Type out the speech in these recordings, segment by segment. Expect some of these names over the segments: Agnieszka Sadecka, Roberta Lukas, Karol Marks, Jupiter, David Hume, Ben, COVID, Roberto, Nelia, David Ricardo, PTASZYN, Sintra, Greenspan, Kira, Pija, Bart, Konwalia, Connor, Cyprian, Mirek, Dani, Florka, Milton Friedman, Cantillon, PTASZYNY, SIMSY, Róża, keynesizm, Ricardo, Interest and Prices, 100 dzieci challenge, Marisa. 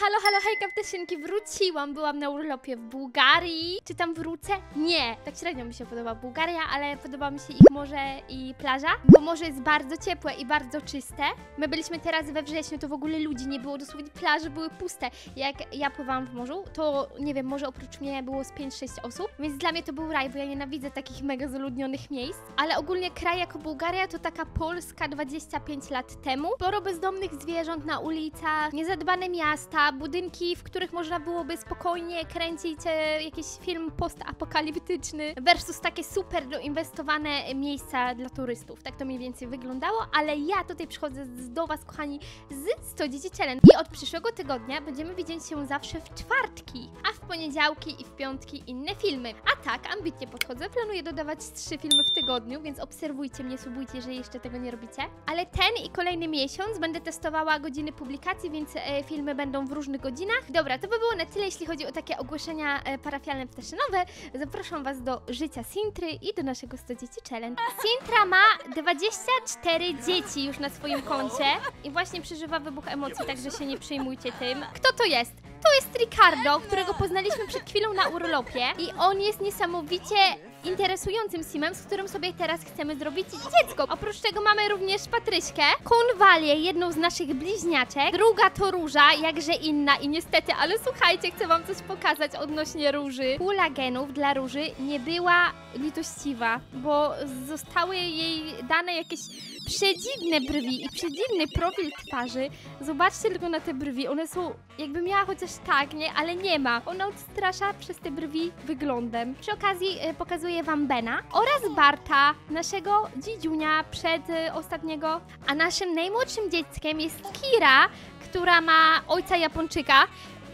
Halo, halo, hejka, ptasienki, wróciłam, byłam na urlopie w Bułgarii. Czy tam wrócę? Nie, tak średnio mi się podoba Bułgaria, ale podoba mi się ich morze i plaża, bo morze jest bardzo ciepłe i bardzo czyste. My byliśmy teraz we wrześniu, to w ogóle ludzi nie było, dosłownie plaże były puste. Jak ja pływałam w morzu, to nie wiem, może oprócz mnie było z 5-6 osób, więc dla mnie to był raj, bo ja nienawidzę takich mega zaludnionych miejsc. Ale ogólnie kraj jako Bułgaria to taka Polska 25 lat temu. Sporo bezdomnych zwierząt na ulicach, niezadbane miasta, budynki, w których można byłoby spokojnie kręcić jakiś film postapokaliptyczny versus takie super doinwestowane miejsca dla turystów. Tak to mniej więcej wyglądało, ale ja tutaj przychodzę do Was, kochani, z 100 dzieci challenge. I od przyszłego tygodnia będziemy widzieć się zawsze w czwartki, a w poniedziałki i w piątki inne filmy. A tak, ambitnie podchodzę, planuję dodawać 3 filmy w tygodniu, więc obserwujcie mnie, subujcie, jeżeli jeszcze tego nie robicie. Ale ten i kolejny miesiąc będę testowała godziny publikacji, więc filmy będą w różnych godzinach. Dobra, to by było na tyle, jeśli chodzi o takie ogłoszenia parafialne ptaszynowe. Zapraszam Was do życia Sintry i do naszego 100 dzieci challenge. Sintra ma 24 dzieci już na swoim koncie i właśnie przeżywa wybuch emocji, także się nie przejmujcie tym. Kto to jest? To jest Ricardo, którego poznaliśmy przed chwilą na urlopie i on jest niesamowicie interesującym simem, z którym sobie teraz chcemy zrobić dziecko. Oprócz tego mamy również Patryśkę, Konwalię, jedną z naszych bliźniaczek. Druga to Róża, jakże inna i niestety, ale słuchajcie, chcę Wam coś pokazać odnośnie Róży. Pula genów dla Róży nie była litościwa, bo zostały jej dane jakieś przedziwne brwi i przedziwny profil twarzy. Zobaczcie tylko na te brwi, one są, jakby miała chociaż tak, nie? Ale nie ma. Ona odstrasza przez te brwi wyglądem. Przy okazji pokazuję Wam Bena oraz Barta, naszego dzidziunia przedostatniego. A naszym najmłodszym dzieckiem jest Kira, która ma ojca Japończyka.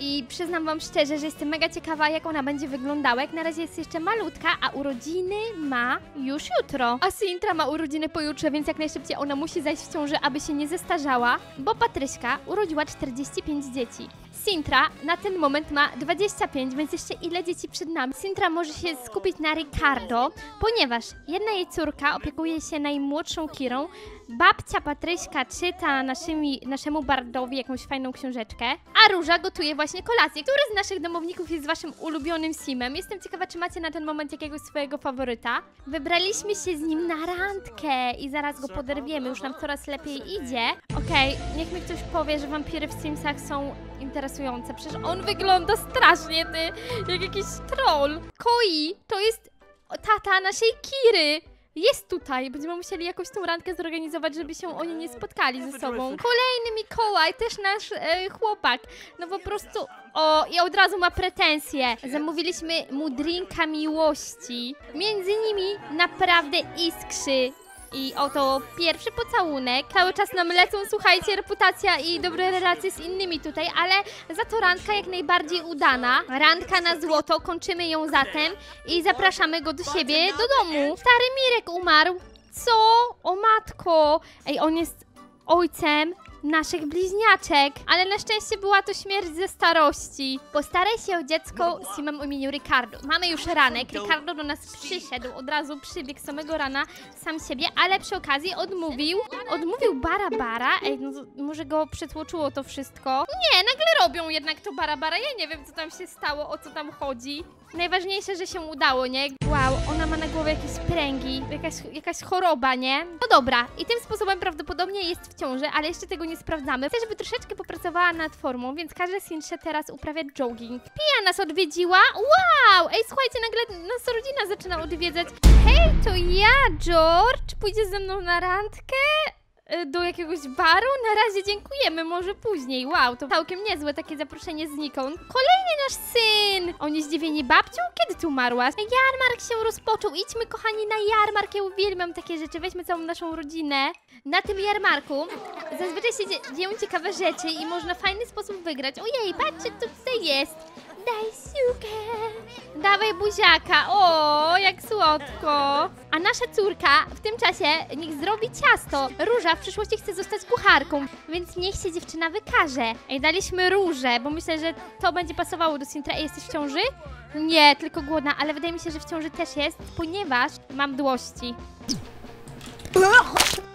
I przyznam Wam szczerze, że jestem mega ciekawa, jak ona będzie wyglądała. Jak na razie jest jeszcze malutka, a urodziny ma już jutro. A Sintra ma urodziny pojutrze, więc jak najszybciej ona musi zajść w ciążę, aby się nie zestarzała, bo Patryśka urodziła 45 dzieci. Sintra na ten moment ma 25, więc jeszcze ile dzieci przed nami? Sintra może się skupić na Ricardo, ponieważ jedna jej córka opiekuje się najmłodszą Kirą, babcia Patryśka czyta naszemu Bardowi jakąś fajną książeczkę, a Róża gotuje właśnie kolację. Który z naszych domowników jest Waszym ulubionym simem? Jestem ciekawa, czy macie na ten moment jakiegoś swojego faworyta. Wybraliśmy się z nim na randkę i zaraz go poderwiemy, już nam coraz lepiej idzie. Okej, niech mi ktoś powie, że wampiry w Simsach są interesujące. Przecież on wygląda strasznie, ty, jak jakiś troll. Koi to jest tata naszej Kiry. Jest tutaj, będziemy musieli jakąś tą randkę zorganizować, żeby się oni nie spotkali ze sobą. Kolejny Mikołaj, też nasz chłopak, no po prostu, o, i od razu ma pretensje. Zamówiliśmy mu drinka miłości, między nimi naprawdę iskrzy. I oto pierwszy pocałunek. Cały czas nam lecą, słuchajcie, reputacja i dobre relacje z innymi tutaj, ale za to randka jak najbardziej udana. Randka na złoto, kończymy ją zatem i zapraszamy go do siebie, do domu. Stary Mirek umarł. Co? O matko! Ej, on jest ojcem naszych bliźniaczek, ale na szczęście była to śmierć ze starości. Postaraj się o dziecko z simem o imieniu Ricardo. Mamy już ranek, Ricardo do nas przyszedł, od razu przybiegł samego rana sam siebie, ale przy okazji odmówił Barabara. Ej, no może go przetłoczyło to wszystko. Nie, nagle robią jednak to Barabara, ja nie wiem, co tam się stało, o co tam chodzi. Najważniejsze, że się udało, nie? Wow, ona ma na głowie jakieś pręgi, jakaś choroba, nie? No dobra, i tym sposobem prawdopodobnie jest w ciąży, ale jeszcze tego nie sprawdzamy. Chcę, żeby troszeczkę popracowała nad formą, więc każdy Sintrze teraz uprawia jogging. Pija nas odwiedziła. Wow! Ej, słuchajcie, nagle nas rodzina zaczyna odwiedzać. Hej, to ja, George! Pójdziesz ze mną na randkę? Do jakiegoś baru? Na razie dziękujemy, może później. Wow, to całkiem niezłe takie zaproszenie znikąd. Kolejny nasz syn! Oni zdziwieni babcią? Kiedy tu umarłaś? Jarmark się rozpoczął, idźmy kochani na jarmark, ja uwielbiam takie rzeczy, weźmy całą naszą rodzinę. Na tym jarmarku zazwyczaj się dzieją ciekawe rzeczy i można w fajny sposób wygrać. Ojej, patrzcie, co tutaj jest. Daj siłkę. Dawaj buziaka, o, jak słodko. A nasza córka w tym czasie niech zrobi ciasto. Róża w przyszłości chce zostać kucharką, więc niech się dziewczyna wykaże. Ej, daliśmy Różę, bo myślę, że to będzie pasowało do Sintra. Ej, jesteś w ciąży? Nie, tylko głodna, ale wydaje mi się, że w ciąży też jest, ponieważ mam dłości.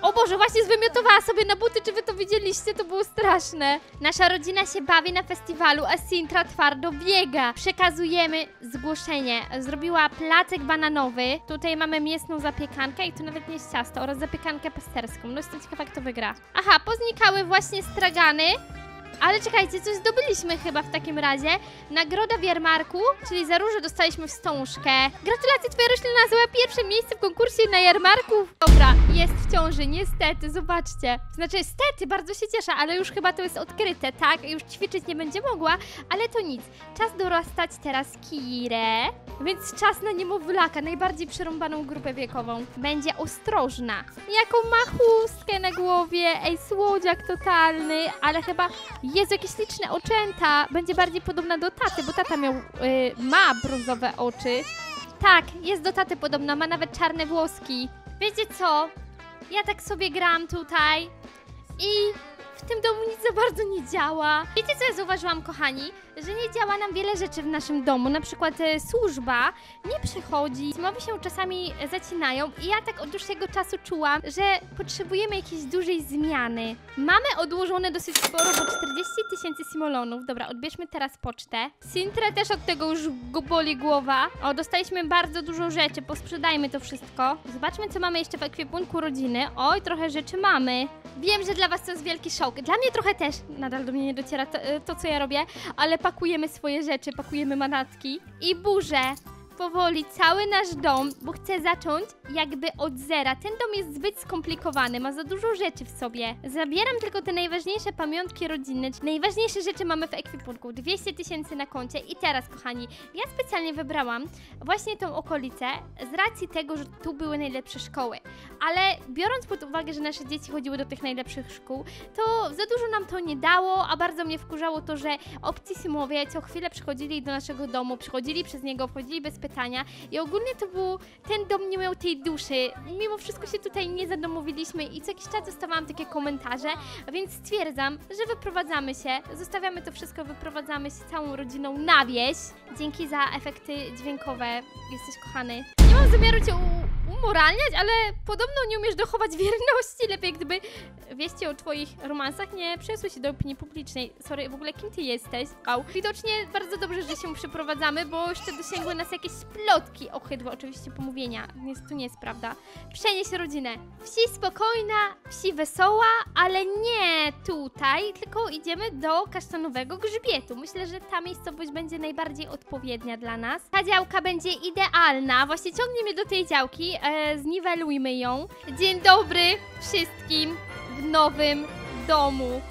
O O Boże, właśnie zwymiotowała sobie na buty, czy wy to widzieliście? To było straszne. Nasza rodzina się bawi na festiwalu, a Sintra twardo biega. Przekazujemy zgłoszenie. Zrobiła placek bananowy. Tutaj mamy mięsną zapiekankę i tu nawet nie jest ciasto, oraz zapiekankę pasterską. No jestem ciekawa, kto wygra. Aha, poznikały właśnie stragany. Ale czekajcie, coś zdobyliśmy chyba w takim razie. Nagroda w jarmarku, czyli za róże dostaliśmy wstążkę. Gratulacje, twoja roślina zajęła pierwsze miejsce w konkursie na jarmarku. Dobra, jest w ciąży, niestety, zobaczcie. Znaczy, niestety, bardzo się cieszę, ale już chyba to jest odkryte, tak? Już ćwiczyć nie będzie mogła, ale to nic. Czas dorastać teraz Kirę, więc czas na niemowlaka, najbardziej przerąbaną grupę wiekową. Będzie ostrożna. Jaką ma chustkę na głowie, ej, słodziak totalny, ale chyba... Jezu, jakieś liczne oczęta. Będzie bardziej podobna do taty, bo tata miał, ma brązowe oczy. Tak, jest do taty podobna, ma nawet czarne włoski. Wiecie co? Ja tak sobie gram tutaj i w tym domu nic za bardzo nie działa. Wiecie co ja zauważyłam, kochani? Że nie działa nam wiele rzeczy w naszym domu, na przykład służba nie przychodzi, rozmowy się czasami zacinają i ja tak od dłuższego czasu czułam, że potrzebujemy jakiejś dużej zmiany. Mamy odłożone dosyć sporo, bo 40 000 simolonów. Dobra, odbierzmy teraz pocztę. Sintrę też od tego już boli głowa. O, dostaliśmy bardzo dużo rzeczy, posprzedajmy to wszystko. Zobaczmy, co mamy jeszcze w ekwipunku rodziny. Oj, trochę rzeczy mamy. Wiem, że dla was to jest wielki szok. Dla mnie trochę też, nadal do mnie nie dociera to co ja robię, ale pakujemy swoje rzeczy, pakujemy manatki i burzę powoli cały nasz dom, bo chcę zacząć jakby od zera. Ten dom jest zbyt skomplikowany, ma za dużo rzeczy w sobie. Zabieram tylko te najważniejsze pamiątki rodzinne, czyli najważniejsze rzeczy mamy w ekwipunku. 200 000 na koncie i teraz, kochani, ja specjalnie wybrałam właśnie tą okolicę z racji tego, że tu były najlepsze szkoły. Ale biorąc pod uwagę, że nasze dzieci chodziły do tych najlepszych szkół, to za dużo nam to nie dało, a bardzo mnie wkurzało to, że obcy simowie co chwilę przychodzili do naszego domu, przychodzili przez niego, wchodzili bez pytania i ogólnie to był, ten dom nie miał tej duszy. Mimo wszystko się tutaj nie zadomowiliśmy i co jakiś czas dostawałam takie komentarze, więc stwierdzam, że wyprowadzamy się, zostawiamy to wszystko, wyprowadzamy się całą rodziną na wieś. Dzięki za efekty dźwiękowe, jesteś kochany. Nie mam zamiaru cię umoralniać, ale podobno nie umiesz dochować wierności, lepiej gdyby wieści o twoich romansach nie przeniosły się do opinii publicznej. Sorry, w ogóle kim ty jesteś? Wow. Widocznie bardzo dobrze, że się przeprowadzamy, bo jeszcze dosięgły nas jakieś plotki ohydłe, oczywiście pomówienia, więc to nie jest prawda. Przenieś rodzinę. Wsi spokojna, wsi wesoła, ale nie tutaj, tylko idziemy do kasztanowego grzbietu. Myślę, że ta miejscowość będzie najbardziej odpowiednia dla nas. Ta działka będzie idealna, właśnie ciągnie mnie do tej działki, zniwelujmy ją. Dzień dobry wszystkim w nowym domu.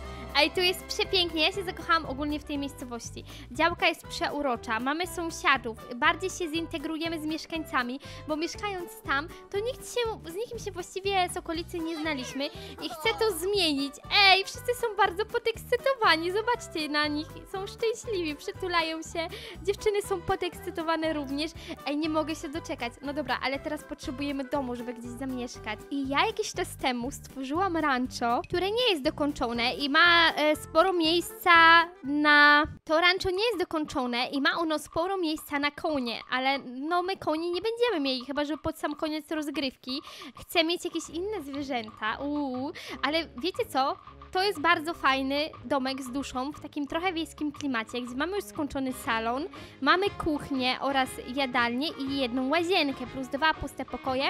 Ej, tu jest przepięknie, ja się zakochałam ogólnie w tej miejscowości. Działka jest przeurocza, mamy sąsiadów, bardziej się zintegrujemy z mieszkańcami, bo mieszkając tam, to nikt się, z nikim się właściwie z okolicy nie znaliśmy i chcę to zmienić. Ej, wszyscy są bardzo podekscytowani, zobaczcie na nich, są szczęśliwi, przytulają się, dziewczyny są podekscytowane również. Ej, nie mogę się doczekać, no dobra, ale teraz potrzebujemy domu, żeby gdzieś zamieszkać. I ja jakiś czas temu stworzyłam rancho, które nie jest dokończone i ma sporo miejsca na... To rancho nie jest dokończone i ma ono sporo miejsca na konie, ale no my koni nie będziemy mieli, chyba że pod sam koniec rozgrywki. Chcę mieć jakieś inne zwierzęta, ale wiecie co? To jest bardzo fajny domek z duszą, w takim trochę wiejskim klimacie, gdzie mamy już skończony salon, mamy kuchnię oraz jadalnię i jedną łazienkę, plus dwa puste pokoje,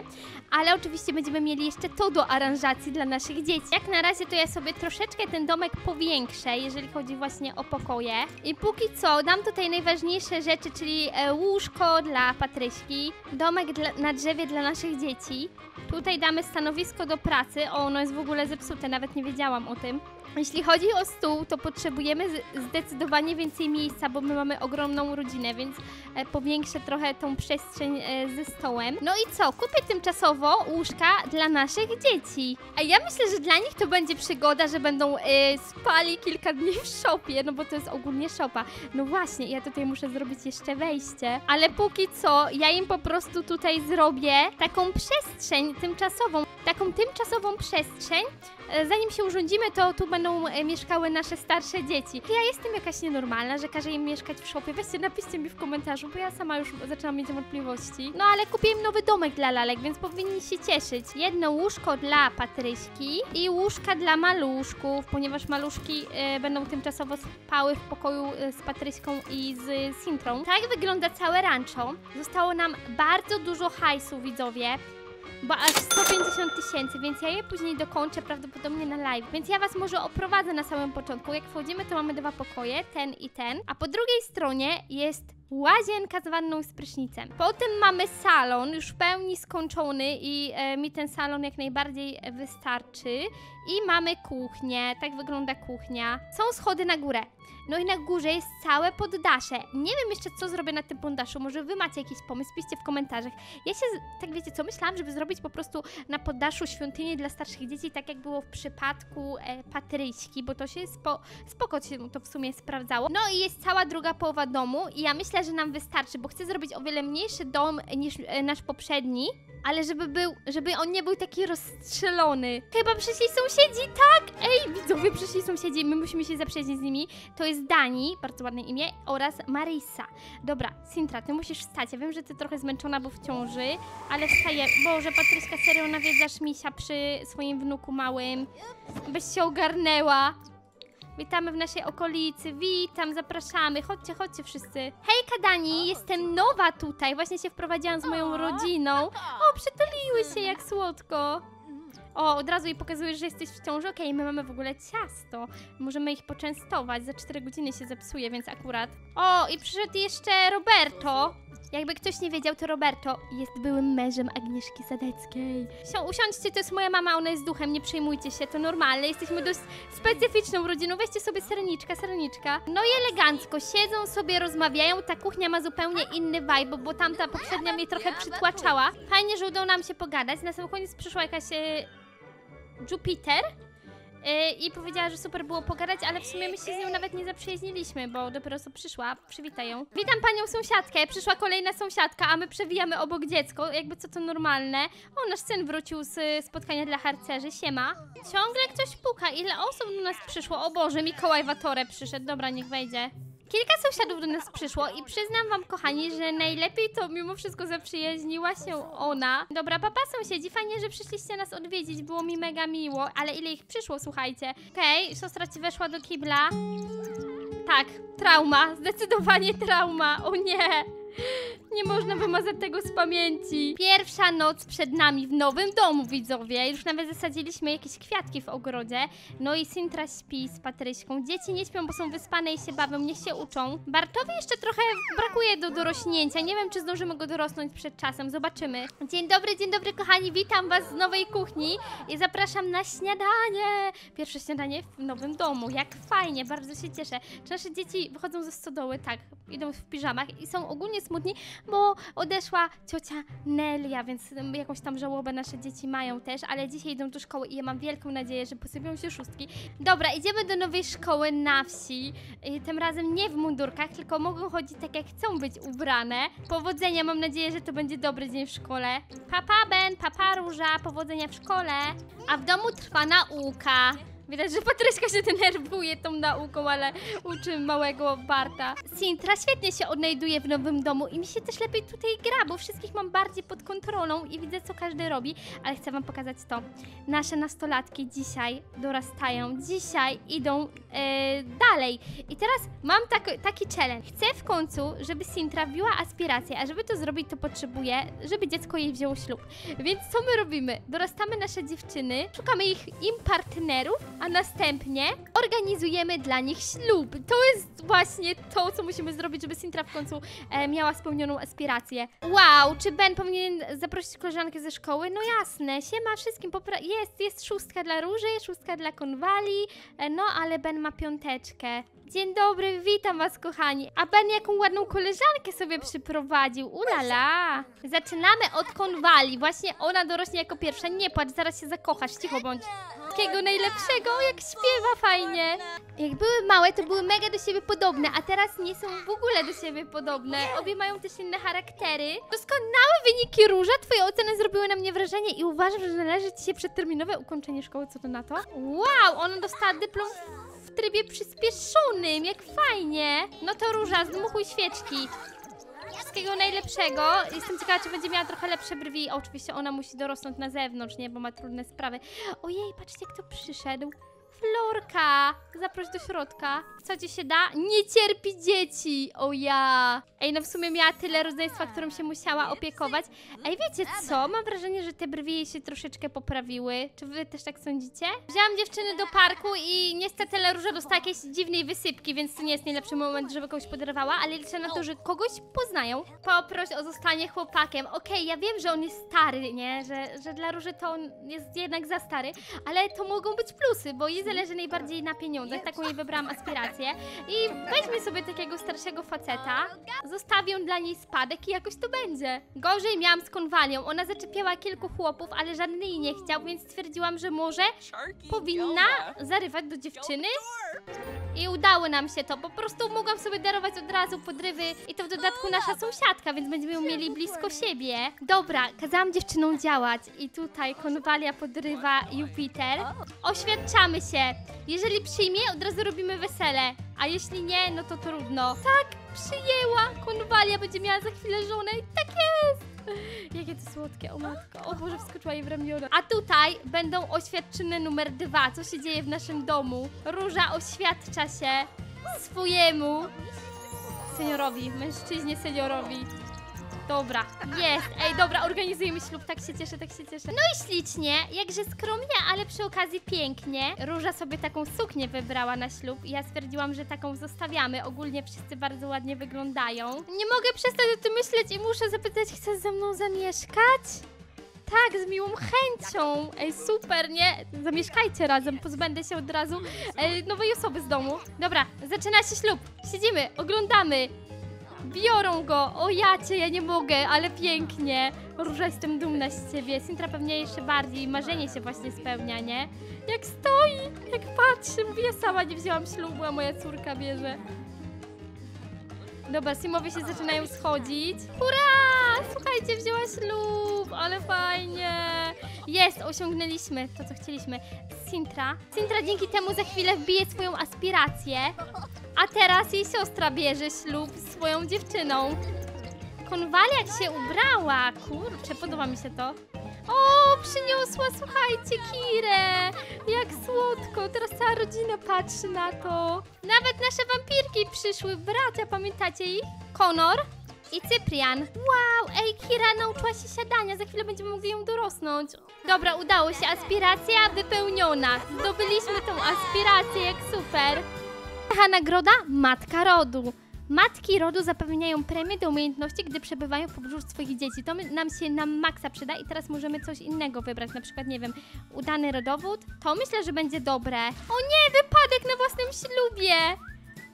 ale oczywiście będziemy mieli jeszcze to do aranżacji dla naszych dzieci. Jak na razie to ja sobie troszeczkę ten domek powiększę, jeżeli chodzi właśnie o pokoje. I póki co dam tutaj najważniejsze rzeczy, czyli łóżko dla Patryśki, domek na drzewie dla naszych dzieci. Tutaj damy stanowisko do pracy, o, ono jest w ogóle zepsute, nawet nie wiedziałam o tym. Jeśli chodzi o stół, to potrzebujemy zdecydowanie więcej miejsca, bo my mamy ogromną rodzinę, więc powiększę trochę tą przestrzeń ze stołem. No i co? Kupię tymczasowo łóżka dla naszych dzieci. A ja myślę, że dla nich to będzie przygoda, że będą spali kilka dni w szopie, no bo to jest ogólnie szopa. No właśnie, ja tutaj muszę zrobić jeszcze wejście, ale póki co ja im po prostu tutaj zrobię taką przestrzeń tymczasową. taką tymczasową przestrzeń. Zanim się urządzimy, to tu będą mieszkały nasze starsze dzieci. Ja jestem jakaś nienormalna, że każę im mieszkać w szopie. Weźcie, napiszcie mi w komentarzu, bo ja sama już zaczynam mieć wątpliwości. No ale kupię im nowy domek dla lalek, więc powinni się cieszyć. Jedno łóżko dla Patryśki i łóżka dla maluszków, ponieważ maluszki będą tymczasowo spały w pokoju z Patryśką i z Sintrą. Tak wygląda całe rancho. Zostało nam bardzo dużo hajsu, widzowie. Bo aż 150 000, więc ja je później dokończę prawdopodobnie na live. Więc ja was może oprowadzę na samym początku. Jak wchodzimy, to mamy dwa pokoje, ten i ten. A po drugiej stronie jest łazienka z wanną i z prysznicem. Potem mamy salon, już w pełni skończony i mi ten salon jak najbardziej wystarczy. I mamy kuchnię, tak wygląda kuchnia. Są schody na górę. No i na górze jest całe poddasze. Nie wiem jeszcze, co zrobię na tym poddaszu. Może wy macie jakiś pomysł, piszcie w komentarzach. Ja się, tak wiecie co, myślałam, żeby zrobić po prostu na poddaszu świątynię dla starszych dzieci, tak jak było w przypadku Patryśki, bo to się spoko się to w sumie sprawdzało. No i jest cała druga połowa domu i ja myślę, że nam wystarczy, bo chcę zrobić o wiele mniejszy dom niż nasz poprzedni, ale żeby on nie był taki rozstrzelony. Chyba przyszli sąsiedzi, tak? Ej, widzowie, przyszli sąsiedzi, my musimy się zaprzyjaźnić z nimi. To jest Dani, bardzo ładne imię, oraz Marisa. Dobra, Sintra, ty musisz wstać. Ja wiem, że ty trochę zmęczona, bo w ciąży, ale wstaję. Boże, Patryśka, serio nawiedzasz misia przy swoim wnuku małym. Byś się ogarnęła. Witamy w naszej okolicy, witam, zapraszamy, chodźcie, chodźcie wszyscy. Hejka Dani, jestem nowa tutaj, właśnie się wprowadziłam z moją rodziną. O, przytuliły się jak słodko. O, od razu jej pokazujesz, że jesteś w ciąży. Okej, my mamy w ogóle ciasto. Możemy ich poczęstować, za 4 godziny się zepsuje, więc akurat. O, i przyszedł jeszcze Roberto. Jakby ktoś nie wiedział, to Roberto jest byłym mężem Agnieszki Sadeckiej. Usiądźcie, to jest moja mama, ona jest duchem, nie przejmujcie się, to normalne. Jesteśmy dość specyficzną rodziną, weźcie sobie serniczka. No i elegancko, siedzą sobie, rozmawiają. Ta kuchnia ma zupełnie inny vibe, bo tamta poprzednia mnie trochę przytłaczała. Fajnie, że udało nam się pogadać. Na sam koniec przyszła jakaś Jupiter i powiedziała, że super było pogadać, ale w sumie my się z nią nawet nie zaprzyjaźniliśmy, bo dopiero co przyszła, przywitaj ją. Witam panią sąsiadkę, przyszła kolejna sąsiadka, a my przewijamy obok dziecko, jakby co to normalne. O, nasz syn wrócił z spotkania dla harcerzy, siema. Ciągle ktoś puka, ile osób do nas przyszło, o Boże, Mikołaj Watore przyszedł, dobra, niech wejdzie. Kilka sąsiadów do nas przyszło i przyznam wam, kochani, że najlepiej to mimo wszystko zaprzyjaźniła się ona. Dobra, papa sąsiedzi, fajnie, że przyszliście nas odwiedzić, było mi mega miło, ale ile ich przyszło, słuchajcie. Okej, siostra ci weszła do kibla. Tak, trauma, zdecydowanie trauma, o nie. Nie można wymazać tego z pamięci. Pierwsza noc przed nami w nowym domu, widzowie. Już nawet zasadziliśmy jakieś kwiatki w ogrodzie. No i Sintra śpi z Patryśką. Dzieci nie śpią, bo są wyspane i się bawią. Niech się uczą. Bartowi jeszcze trochę brakuje do dorośnięcia. Nie wiem, czy zdążymy go dorosnąć przed czasem. Zobaczymy. Dzień dobry, kochani. Witam was z nowej kuchni i zapraszam na śniadanie. Pierwsze śniadanie w nowym domu. Jak fajnie, bardzo się cieszę. Czy nasze dzieci wychodzą ze stodoły? Tak, idą w piżamach i są ogólnie smutni, bo odeszła ciocia Nelia, więc jakąś tam żałobę nasze dzieci mają też, ale dzisiaj idą do szkoły i ja mam wielką nadzieję, że posypią się szóstki. Dobra, idziemy do nowej szkoły na wsi, tym razem nie w mundurkach, tylko mogą chodzić tak jak chcą być ubrane. Powodzenia, mam nadzieję, że to będzie dobry dzień w szkole. Papa Ben, papa Róża, powodzenia w szkole. A w domu trwa nauka. Widać, że Patryśka się denerwuje tą nauką, ale uczy małego Barta. Sintra świetnie się odnajduje w nowym domu i mi się też lepiej tutaj gra, bo wszystkich mam bardziej pod kontrolą i widzę, co każdy robi. Ale chcę wam pokazać to. Nasze nastolatki dzisiaj dorastają, dzisiaj idą dalej. I teraz mam taki challenge. Chcę w końcu, żeby Sintra wbiła aspirację, a żeby to zrobić, to potrzebuję, żeby dziecko jej wzięło ślub. Więc co my robimy? Dorastamy nasze dziewczyny, szukamy im partnerów, a następnie organizujemy dla nich ślub. To jest właśnie to, co musimy zrobić, żeby Sintra w końcu miała spełnioną aspirację. Wow, czy Ben powinien zaprosić koleżankę ze szkoły? No jasne, siema wszystkim. Jest szóstka dla Róży, szóstka dla Konwali, no ale Ben ma piąteczkę. Dzień dobry, witam was kochani. A Ben jaką ładną koleżankę sobie przyprowadził, ulala. Zaczynamy od Konwali, właśnie ona dorośnie jako pierwsza. Nie płacz, zaraz się zakochasz, cicho bądź. takiego najlepszego, jak śpiewa fajnie. Jak były małe, to były mega do siebie podobne, a teraz nie są w ogóle do siebie podobne. Obie mają też inne charaktery. Doskonałe wyniki, Róża. Twoje oceny zrobiły na mnie wrażenie i uważam, że należy ci się przedterminowe ukończenie szkoły. Co to na to? Wow, ona dostała dyplom w trybie przyspieszonym. Jak fajnie. No to Róża, zdmuchuj świeczki. Wszystkiego najlepszego. Jestem ciekawa, czy będzie miała trochę lepsze brwi. Oczywiście ona musi dorosnąć na zewnątrz, nie? Bo ma trudne sprawy. Ojej, patrzcie, kto przyszedł. Florka! Zaproś do środka. Co ci się da? Nie cierpi dzieci! O ja! Ej, no w sumie miała tyle rodzeństwa, którą się musiała opiekować. Ej, wiecie co? Mam wrażenie, że te brwi jej się troszeczkę poprawiły. Czy wy też tak sądzicie? Wzięłam dziewczyny do parku i niestety Róża dostała jakiejś dziwnej wysypki, więc to nie jest najlepszy moment, żeby kogoś poderwała, ale liczę na to, że kogoś poznają. Poproś o zostanie chłopakiem. Okej, ja wiem, że on jest stary, nie? Że dla Róży to on jest jednak za stary, ale to mogą być plusy, bo jej zależy najbardziej na pieniądzach, taką jej wybrałam aspirację. I weźmie sobie takiego starszego faceta, zostawię dla niej spadek i jakoś to będzie. Gorzej miałam z Konwalią, ona zaczepiała kilku chłopów, ale żadny jej nie chciał, więc stwierdziłam, że może powinna zarywać do dziewczyny. I udało nam się to, po prostu mogłam sobie darować od razu podrywy i to w dodatku nasza sąsiadka, więc będziemy ją mieli blisko siebie. Dobra, kazałam dziewczynom działać i tutaj Konwalia podrywa Jupiter. Oświadczamy się, jeżeli przyjmie, od razu robimy wesele, a jeśli nie, no to trudno. Tak, przyjęła, Konwalia będzie miała za chwilę żonę i tak jest! Jakie to słodkie, o matko, o Boże, wskoczyła jej w ramiona. A tutaj będą oświadczyny numer 2, co się dzieje w naszym domu. Róża oświadcza się swojemu seniorowi, mężczyźnie seniorowi. Dobra, jest, ej, dobra, organizujemy ślub, tak się cieszę, tak się cieszę. No i ślicznie, jakże skromnie, ale przy okazji pięknie. Róża sobie taką suknię wybrała na ślub i ja stwierdziłam, że taką zostawiamy. Ogólnie wszyscy bardzo ładnie wyglądają. Nie mogę przestać o tym myśleć i muszę zapytać, chcesz ze mną zamieszkać? Tak, z miłą chęcią. Ej, super, nie? Zamieszkajcie razem, pozbędę się od razu nowej osoby z domu. Dobra, zaczyna się ślub, siedzimy, oglądamy. Biorą go, o jacie, ja nie mogę, ale pięknie. Róża, jestem dumna z ciebie, Sintra pewnie jeszcze bardziej, marzenie się właśnie spełnia, nie? Jak stoi, jak patrzy, mówię, ja sama nie wzięłam ślubu, a moja córka bierze. Dobra, Simowie się zaczynają schodzić. Hurra! Słuchajcie, wzięła ślub, ale fajnie. Jest, osiągnęliśmy to, co chcieliśmy. Sintra dzięki temu za chwilę wbije swoją aspirację. A teraz jej siostra bierze ślub z swoją dziewczyną. Konwalia się ubrała. Kurczę, podoba mi się to. O, przyniosła, słuchajcie, Kirę. Jak słodko. Teraz cała rodzina patrzy na to. Nawet nasze wampirki przyszły. Bracia, pamiętacie ich? Connor i Cyprian. Wow, ej, Kira nauczyła się siadania. Za chwilę będziemy mogli ją dorosnąć. Dobra, udało się. Aspiracja wypełniona. Zdobyliśmy tą aspirację, jak super. Taka nagroda Matka Rodu. Matki rodu zapewniają premię do umiejętności, gdy przebywają w pobliżu swoich dzieci. To nam się na maksa przyda i teraz możemy coś innego wybrać, na przykład, nie wiem, udany rodowód. To myślę, że będzie dobre. O nie, wypadek na własnym ślubie!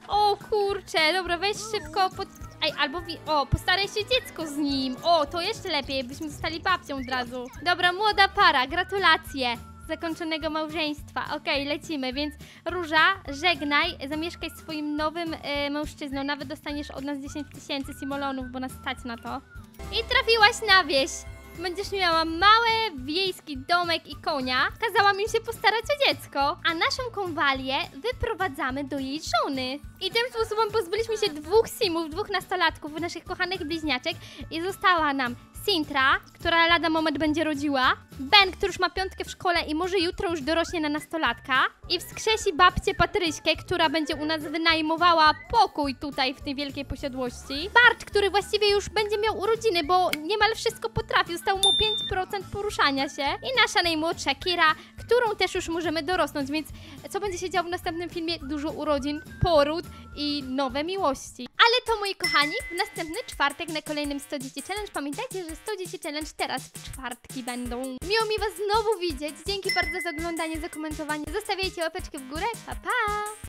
O kurczę, dobra, weź szybko pod... Ej, albo postaraj się dziecko z nim. O, to jeszcze lepiej, byśmy zostali babcią od razu. Dobra, młoda para, gratulacje zakończonego małżeństwa. Okej, lecimy, więc Róża, żegnaj, zamieszkaj z swoim nowym mężczyzną. Nawet dostaniesz od nas 10 000 simolonów, bo nas stać na to. I trafiłaś na wieś. Będziesz miała mały, wiejski domek i konia. Kazałam im się postarać o dziecko. A naszą Konwalię wyprowadzamy do jej żony. I tym sposobem pozbyliśmy się 2 simów, 2 nastolatków, naszych kochanych bliźniaczek i została nam Sintra, która lada moment będzie rodziła, Ben, który już ma 5 w szkole i może jutro już dorośnie na nastolatka i wskrzesi babcię Patryśkę, która będzie u nas wynajmowała pokój tutaj w tej wielkiej posiadłości. Bart, który właściwie już będzie miał urodziny, bo niemal wszystko potrafi, zostało mu 5% poruszania się i nasza najmłodsza Kira, którą też już możemy dorosnąć, więc co będzie się działo w następnym filmie? Dużo urodzin, poród i nowe miłości. Ale to, moi kochani, w następny czwartek na kolejnym 100 dzieci challenge. Pamiętajcie, że 100 dzieci challenge teraz w czwartki będą. Miło mi was znowu widzieć. Dzięki bardzo za oglądanie, za komentowanie. Zostawiajcie łapeczkę w górę. Pa, pa!